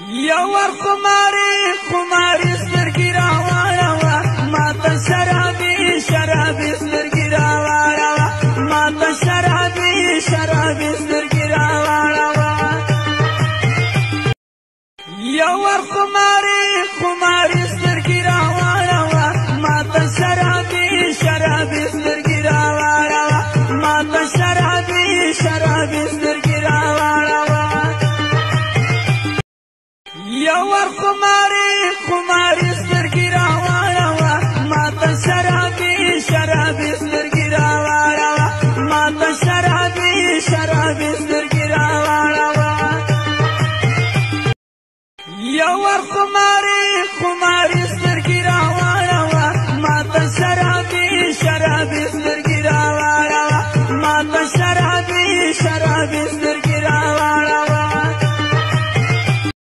यवर कुमारी कुमारी sir गिरावा रवा माता शराबी शराबी सर गिरावा रवा माता शराबी शराबी सर गिरावा रवा यवर कुमारी कुमारी सर गिरावा रवा माता शराबी शराबी सर गिरावा रवा माता शराबी शराबी सर गिरावा रवा यवर कुमारी कुमारी सर गिरावा रवा माता शराबी शराबी सर गिरावा रवा माता शराबी शराबी सर गिरावा रवा यवर कुमारी